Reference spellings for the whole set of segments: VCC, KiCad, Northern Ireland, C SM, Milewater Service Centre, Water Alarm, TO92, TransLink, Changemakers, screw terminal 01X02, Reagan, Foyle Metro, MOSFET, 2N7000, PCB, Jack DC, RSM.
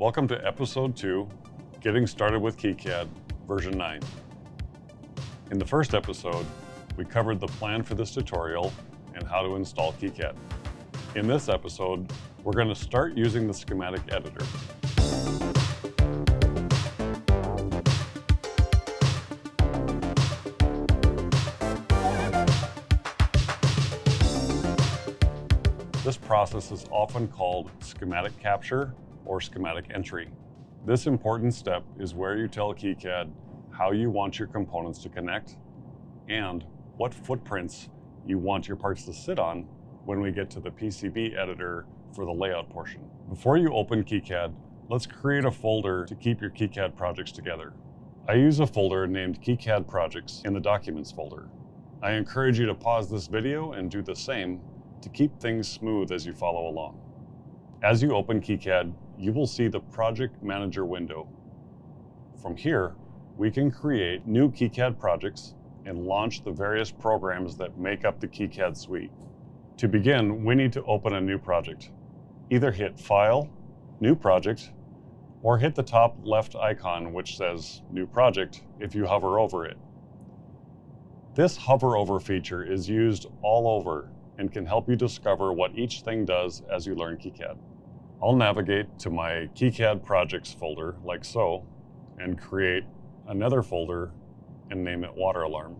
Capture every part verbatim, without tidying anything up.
Welcome to episode two, Getting Started with KiCad, version nine. In the first episode, we covered the plan for this tutorial and how to install KiCad. In this episode, we're going to start using the schematic editor. This process is often called schematic capture or schematic entry. This important step is where you tell KiCad how you want your components to connect and what footprints you want your parts to sit on when we get to the P C B editor for the layout portion. Before you open KiCad, let's create a folder to keep your KiCad projects together. I use a folder named KiCad Projects in the Documents folder. I encourage you to pause this video and do the same to keep things smooth as you follow along. As you open KiCad, you will see the Project Manager window. From here, we can create new KiCad projects and launch the various programs that make up the KiCad suite. To begin, we need to open a new project. Either hit File, New Project, or hit the top left icon which says New Project if you hover over it. This hover over feature is used all over and can help you discover what each thing does as you learn KiCad. I'll navigate to my KiCad Projects folder, like so, and create another folder and name it Water Alarm.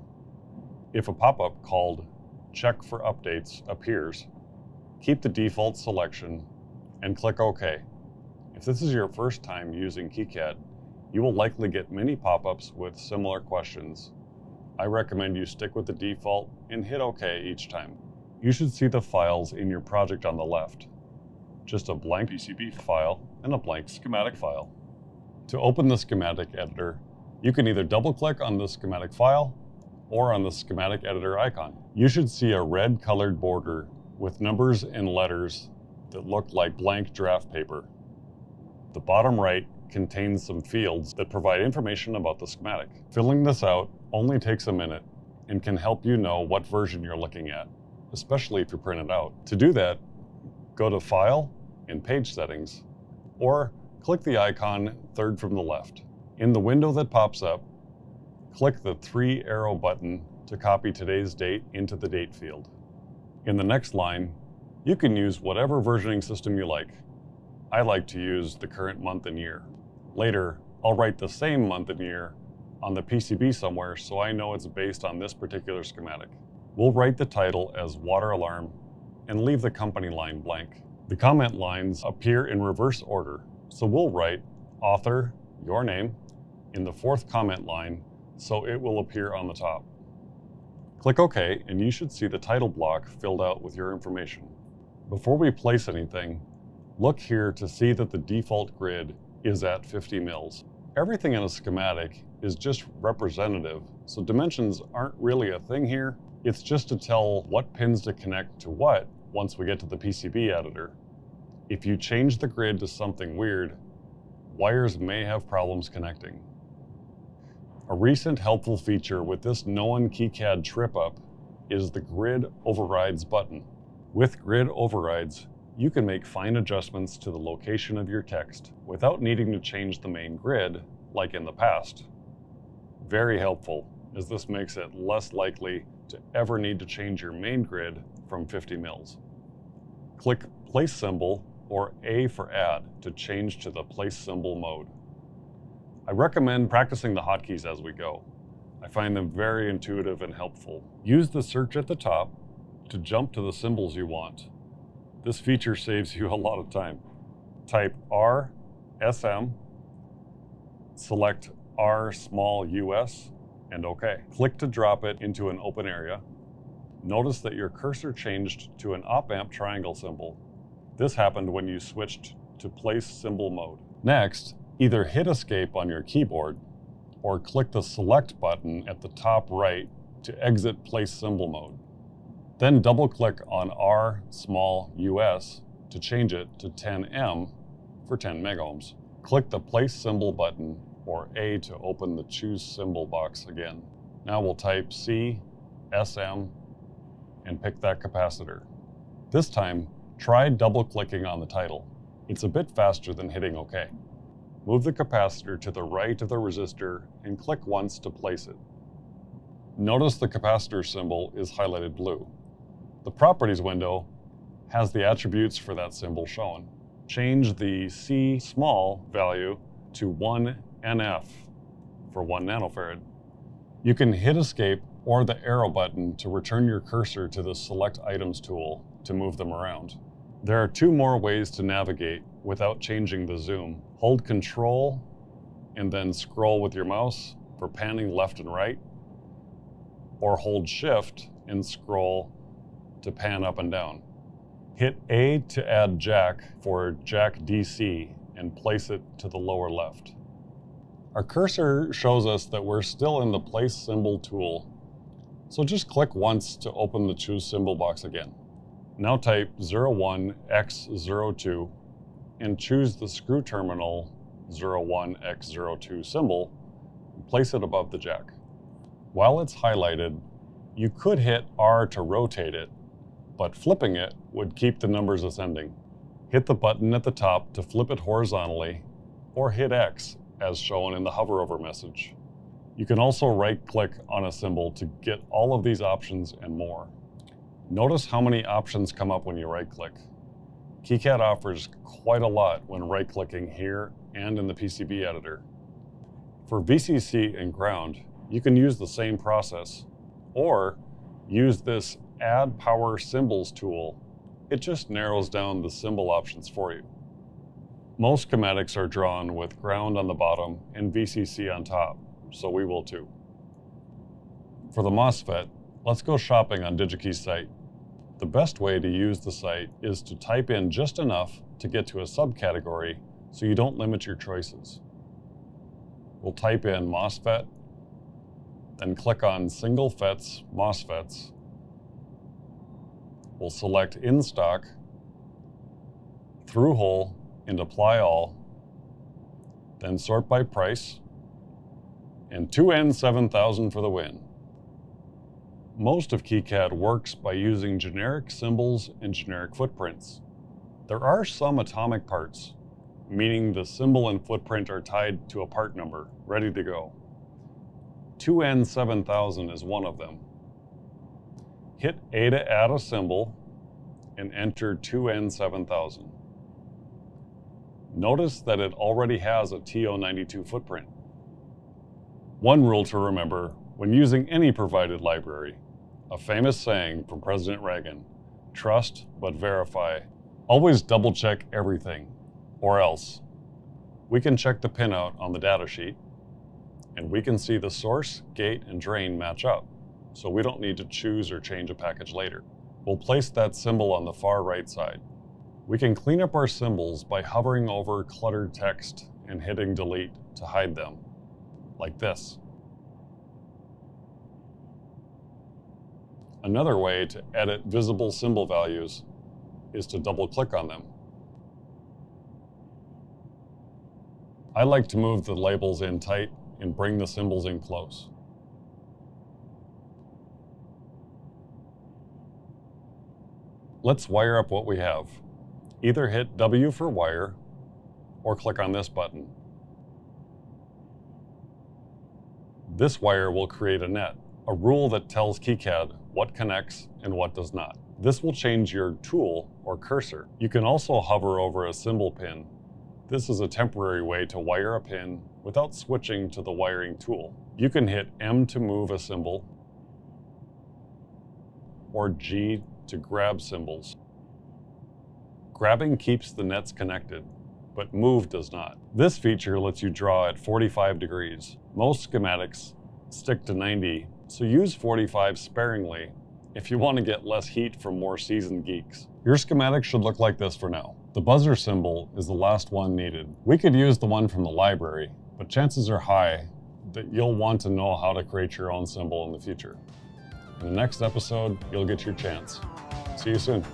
If a pop-up called Check for Updates appears, keep the default selection and click OK. If this is your first time using KiCad, you will likely get many pop-ups with similar questions. I recommend you stick with the default and hit OK each time. You should see the files in your project on the left. Just a blank P C B file and a blank schematic file. To open the schematic editor, you can either double-click on the schematic file or on the schematic editor icon. You should see a red colored border with numbers and letters that look like blank draft paper. The bottom right contains some fields that provide information about the schematic. Filling this out only takes a minute and can help you know what version you're looking at, especially if you print it out. To do that, go to File and Page Settings, or click the icon third from the left. In the window that pops up, click the three arrow button to copy today's date into the date field. In the next line, you can use whatever versioning system you like. I like to use the current month and year. Later, I'll write the same month and year on the P C B somewhere so I know it's based on this particular schematic. We'll write the title as Water Alarm and leave the company line blank. The comment lines appear in reverse order, so we'll write author, your name, in the fourth comment line, so it will appear on the top. Click OK, and you should see the title block filled out with your information. Before we place anything, look here to see that the default grid is at fifty mils. Everything in a schematic is just representative, so dimensions aren't really a thing here. It's just to tell what pins to connect to what once we get to the P C B editor. If you change the grid to something weird, wires may have problems connecting. A recent helpful feature with this known KiCad trip up is the Grid Overrides button. With Grid Overrides, you can make fine adjustments to the location of your text without needing to change the main grid like in the past. Very helpful, as this makes it less likely to ever need to change your main grid from fifty mils. Click Place Symbol or A for Add to change to the place symbol mode. I recommend practicing the hotkeys as we go. I find them very intuitive and helpful. Use the search at the top to jump to the symbols you want. This feature saves you a lot of time. Type R S M, select R small U S, and OK. Click to drop it into an open area. Notice that your cursor changed to an op-amp triangle symbol. This happened when you switched to place symbol mode. Next, either hit escape on your keyboard or click the select button at the top right to exit place symbol mode. Then double click on R small U S to change it to ten M for ten megohms. Click the place symbol button or A to open the choose symbol box again. Now we'll type C S M and pick that capacitor. This time, try double clicking on the title. It's a bit faster than hitting OK. Move the capacitor to the right of the resistor and click once to place it. Notice the capacitor symbol is highlighted blue. The Properties window has the attributes for that symbol shown. Change the C small value to one N F for one nanofarad. You can hit Escape or the arrow button to return your cursor to the Select Items tool to move them around. There are two more ways to navigate without changing the zoom. Hold Control and then scroll with your mouse for panning left and right, or hold Shift and scroll to pan up and down. Hit A to add jack for Jack D C and place it to the lower left. Our cursor shows us that we're still in the Place Symbol tool, so just click once to open the Choose Symbol box again. Now type zero one X zero two and choose the screw terminal zero one X zero two symbol and place it above the jack. While it's highlighted, you could hit R to rotate it, but flipping it would keep the numbers ascending. Hit the button at the top to flip it horizontally, or hit X as shown in the hover over message. You can also right-click on a symbol to get all of these options and more. Notice how many options come up when you right-click. KiCad offers quite a lot when right-clicking here and in the P C B editor. For V C C and ground, you can use the same process, or use this Add Power Symbols tool. It just narrows down the symbol options for you. Most schematics are drawn with ground on the bottom and V C C on top, so we will too. For the MOSFET, let's go shopping on DigiKey's site. The best way to use the site is to type in just enough to get to a subcategory so you don't limit your choices. We'll type in MOSFET, then click on Single FETs MOSFETs. We'll select In Stock, Through Hole, and Apply All, then sort by price, and two N seven thousand for the win. Most of KiCad works by using generic symbols and generic footprints. There are some atomic parts, meaning the symbol and footprint are tied to a part number, ready to go. two N seven thousand is one of them. Hit A to add a symbol and enter two N seven thousand. Notice that it already has a T O ninety-two footprint. One rule to remember when using any provided library, a famous saying from President Reagan, trust but verify. Always double check everything, or else. We can check the pinout on the data sheet, and we can see the source, gate, and drain match up, so we don't need to choose or change a package later. We'll place that symbol on the far right side. We can clean up our symbols by hovering over cluttered text and hitting delete to hide them, like this. Another way to edit visible symbol values is to double-click on them. I like to move the labels in tight and bring the symbols in close. Let's wire up what we have. Either hit W for wire or click on this button. This wire will create a net, a rule that tells KiCad what connects and what does not. This will change your tool or cursor. You can also hover over a symbol pin. This is a temporary way to wire a pin without switching to the wiring tool. You can hit M to move a symbol or G to grab symbols. Grabbing keeps the nets connected, but move does not. This feature lets you draw at forty-five degrees. Most schematics stick to ninety, so use forty-five sparingly if you want to get less heat from more seasoned geeks. Your schematic should look like this for now. The buzzer symbol is the last one needed. We could use the one from the library, but chances are high that you'll want to know how to create your own symbol in the future. In the next episode, you'll get your chance. See you soon.